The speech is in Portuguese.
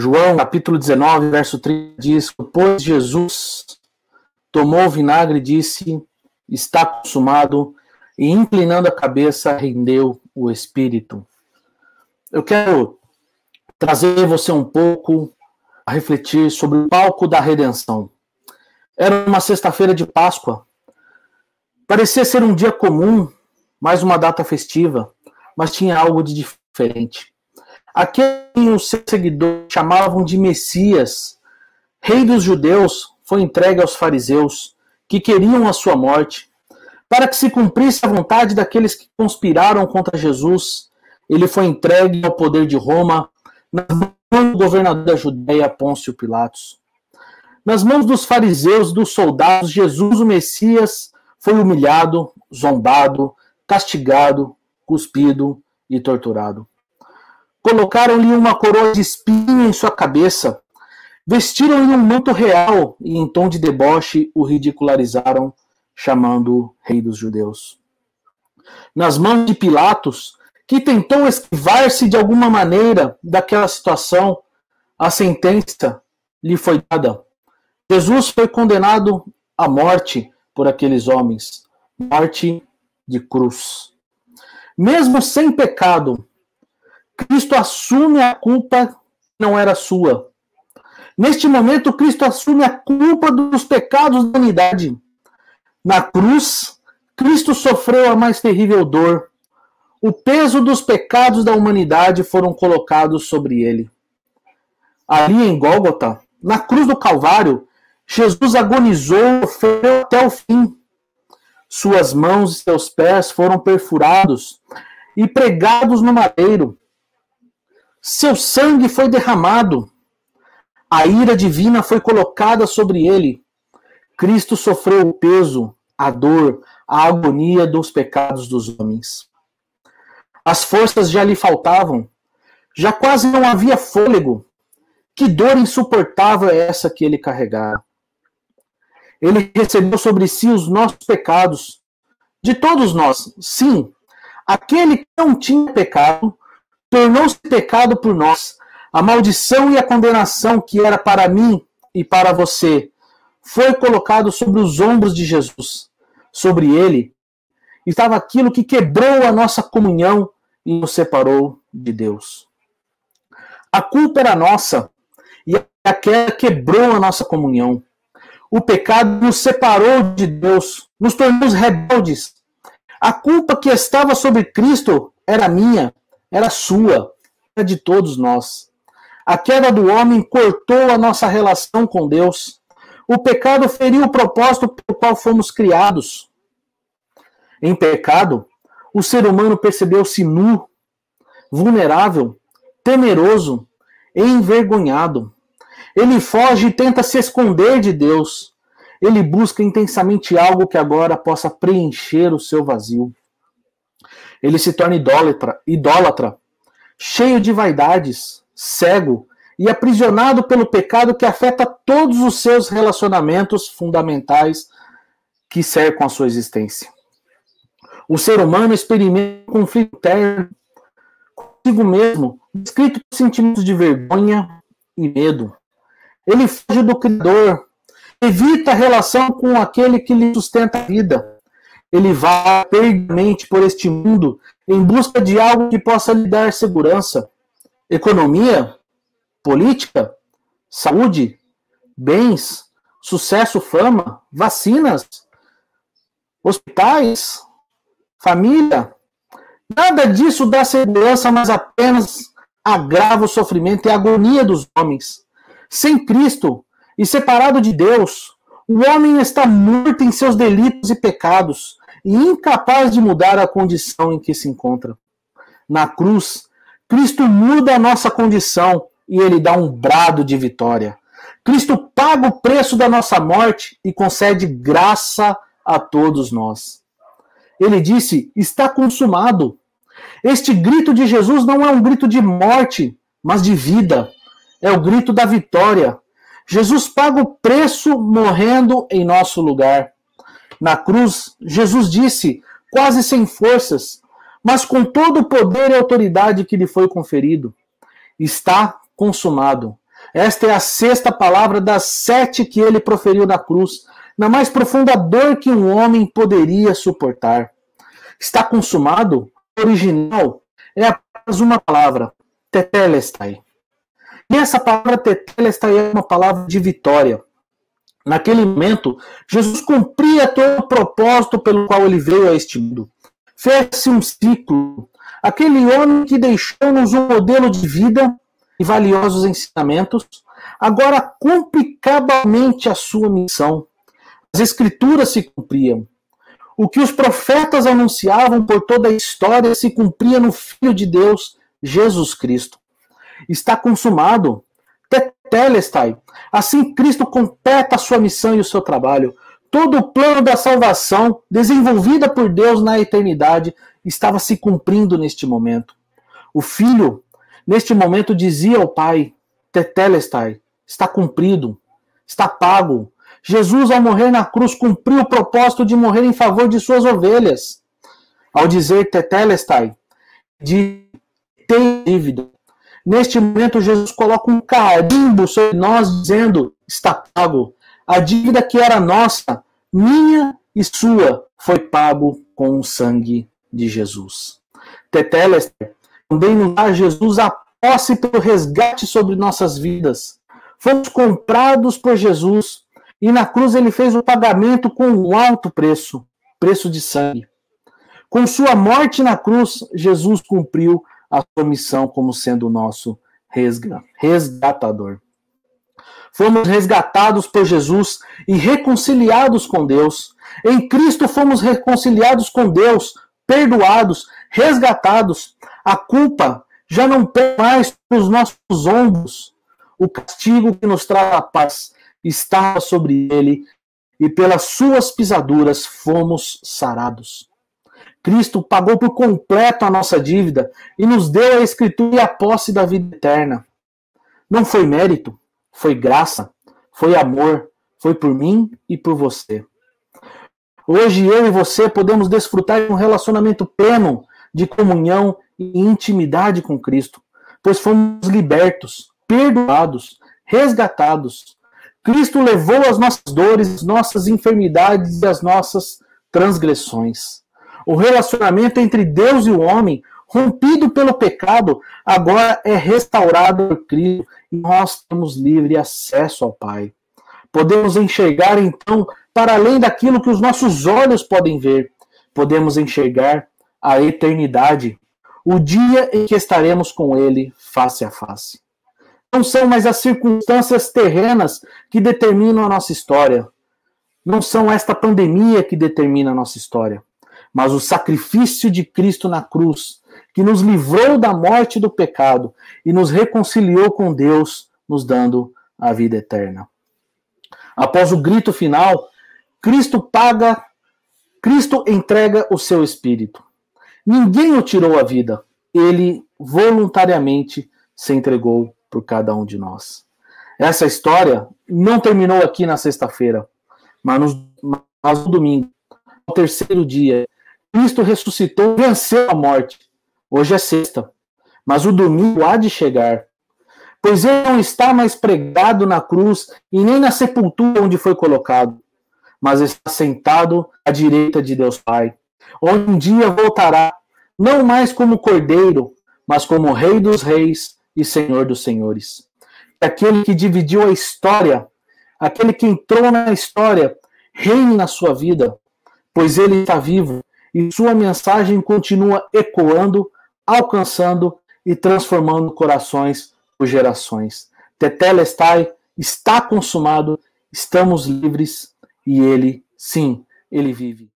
João, capítulo 19, verso 30, diz: pois Jesus tomou o vinagre e disse: está consumado, e inclinando a cabeça, rendeu o espírito. Eu quero trazer você um pouco a refletir sobre o palco da redenção. Era uma sexta-feira de Páscoa. Parecia ser um dia comum, mais uma data festiva, mas tinha algo de diferente. Aquele os seus seguidores chamavam de Messias, rei dos judeus, foi entregue aos fariseus, que queriam a sua morte, para que se cumprisse a vontade daqueles que conspiraram contra Jesus. Ele foi entregue ao poder de Roma, nas mãos do governador da Judeia, Pôncio Pilatos. Nas mãos dos fariseus, dos soldados, Jesus, o Messias, foi humilhado, zombado, castigado, cuspido e torturado. Colocaram-lhe uma coroa de espinho em sua cabeça, vestiram-lhe um manto real e, em tom de deboche, o ridicularizaram, chamando-o rei dos judeus. Nas mãos de Pilatos, que tentou esquivar-se de alguma maneira daquela situação, a sentença lhe foi dada. Jesus foi condenado à morte por aqueles homens, morte de cruz. Mesmo sem pecado, Cristo assume a culpa que não era sua. Neste momento, Cristo assume a culpa dos pecados da humanidade. Na cruz, Cristo sofreu a mais terrível dor. O peso dos pecados da humanidade foram colocados sobre ele. Ali em Gólgota, na cruz do Calvário, Jesus agonizou, sofreu até o fim. Suas mãos e seus pés foram perfurados e pregados no madeiro. Seu sangue foi derramado. A ira divina foi colocada sobre ele. Cristo sofreu o peso, a dor, a agonia dos pecados dos homens. As forças já lhe faltavam. Já quase não havia fôlego. Que dor insuportável é essa que ele carregava? Ele recebeu sobre si os nossos pecados. De todos nós, sim. Aquele que não tinha pecado, tornou-se pecado por nós. A maldição e a condenação que era para mim e para você, foi colocado sobre os ombros de Jesus. Sobre ele, estava aquilo que quebrou a nossa comunhão e nos separou de Deus. A culpa era nossa, e aquela quebrou a nossa comunhão. O pecado nos separou de Deus, nos tornou rebeldes. A culpa que estava sobre Cristo era minha, era sua, era de todos nós. A queda do homem cortou a nossa relação com Deus. O pecado feriu o propósito pelo qual fomos criados. Em pecado, o ser humano percebeu-se nu, vulnerável, temeroso, envergonhado. Ele foge e tenta se esconder de Deus. Ele busca intensamente algo que agora possa preencher o seu vazio. Ele se torna idólatra, cheio de vaidades, cego e aprisionado pelo pecado que afeta todos os seus relacionamentos fundamentais que cercam a sua existência. O ser humano experimenta um conflito interno consigo mesmo, descrito por sentimentos de vergonha e medo. Ele foge do Criador, evita a relação com aquele que lhe sustenta a vida. Ele vai perdidamente por este mundo em busca de algo que possa lhe dar segurança. Economia, política, saúde, bens, sucesso, fama, vacinas, hospitais, família. Nada disso dá segurança, mas apenas agrava o sofrimento e a agonia dos homens. Sem Cristo e separado de Deus, o homem está morto em seus delitos e pecados e incapaz de mudar a condição em que se encontra. Na cruz, Cristo muda a nossa condição e ele dá um brado de vitória. Cristo paga o preço da nossa morte e concede graça a todos nós. Ele disse: está consumado. Este grito de Jesus não é um grito de morte, mas de vida. É o grito da vitória. Jesus paga o preço morrendo em nosso lugar. Na cruz, Jesus disse, quase sem forças, mas com todo o poder e autoridade que lhe foi conferido: está consumado. Esta é a sexta palavra das 7 que ele proferiu na cruz, na mais profunda dor que um homem poderia suportar. Está consumado, original, é apenas uma palavra, Tetelestai. E essa palavra Tetelestai é uma palavra de vitória. Naquele momento, Jesus cumpria todo o propósito pelo qual ele veio a este mundo. Fez-se um ciclo. Aquele homem que deixou-nos um modelo de vida e valiosos ensinamentos, agora cumpre cabalmente a sua missão. As escrituras se cumpriam. O que os profetas anunciavam por toda a história se cumpria no Filho de Deus, Jesus Cristo. Está consumado. Tetelestai. Assim Cristo completa a sua missão e o seu trabalho. Todo o plano da salvação, desenvolvida por Deus na eternidade, estava se cumprindo neste momento. O Filho, neste momento, dizia ao Pai, Tetelestai, está cumprido, está pago. Jesus, ao morrer na cruz, cumpriu o propósito de morrer em favor de suas ovelhas. Ao dizer Tetelestai, de ter dívida. Neste momento, Jesus coloca um carimbo sobre nós, dizendo, está pago. A dívida que era nossa, minha e sua, foi pago com o sangue de Jesus. Tetelestai também nos dá Jesus a posse pelo resgate sobre nossas vidas. Fomos comprados por Jesus e na cruz ele fez o pagamento com um alto preço, preço de sangue. Com sua morte na cruz, Jesus cumpriu a sua missão como sendo o nosso resgatador. Fomos resgatados por Jesus e reconciliados com Deus. Em Cristo fomos reconciliados com Deus, perdoados, resgatados. A culpa já não pesa mais nos nossos ombros. O castigo que nos traz a paz estava sobre ele e pelas suas pisaduras fomos sarados. Cristo pagou por completo a nossa dívida e nos deu a escritura e a posse da vida eterna. Não foi mérito. Foi graça, foi amor, foi por mim e por você. Hoje eu e você podemos desfrutar de um relacionamento pleno de comunhão e intimidade com Cristo, pois fomos libertos, perdoados, resgatados. Cristo levou as nossas dores, as nossas enfermidades e as nossas transgressões. O relacionamento entre Deus e o homem, rompido pelo pecado, agora é restaurado por Cristo e nós temos livre acesso ao Pai. Podemos enxergar, então, para além daquilo que os nossos olhos podem ver. Podemos enxergar a eternidade, o dia em que estaremos com Ele face a face. Não são mais as circunstâncias terrenas que determinam a nossa história. Não são esta pandemia que determina a nossa história, mas o sacrifício de Cristo na cruz, que nos livrou da morte e do pecado e nos reconciliou com Deus, nos dando a vida eterna. Após o grito final, Cristo entrega o seu espírito. Ninguém o tirou a vida. Ele voluntariamente se entregou por cada um de nós. Essa história não terminou aqui na sexta-feira, mas no domingo, ao terceiro dia, Cristo ressuscitou e venceu a morte. Hoje é sexta, mas o domingo há de chegar. Pois ele não está mais pregado na cruz e nem na sepultura onde foi colocado, mas está sentado à direita de Deus Pai, onde um dia voltará, não mais como cordeiro, mas como Rei dos Reis e Senhor dos Senhores. Aquele que dividiu a história, aquele que entrou na história, reine na sua vida, pois ele está vivo e sua mensagem continua ecoando, alcançando e transformando corações por gerações. Tetelestai, está consumado, estamos livres e ele, sim, ele vive.